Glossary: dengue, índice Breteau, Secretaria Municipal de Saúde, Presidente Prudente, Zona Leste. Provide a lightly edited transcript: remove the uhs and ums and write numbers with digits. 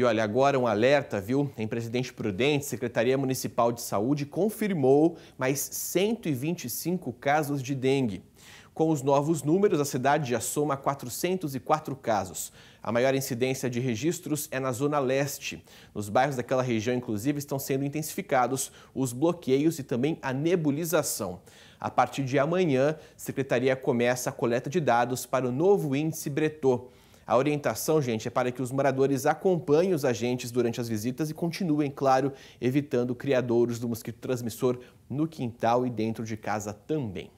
E olha, agora um alerta, viu? Em Presidente Prudente, Secretaria Municipal de Saúde confirmou mais 125 casos de dengue. Com os novos números, a cidade já soma 404 casos. A maior incidência de registros é na Zona Leste. Nos bairros daquela região, inclusive, estão sendo intensificados os bloqueios e também a nebulização. A partir de amanhã, a Secretaria começa a coleta de dados para o novo índice Breteau. A orientação, gente, é para que os moradores acompanhem os agentes durante as visitas e continuem, claro, evitando criadouros do mosquito transmissor no quintal e dentro de casa também.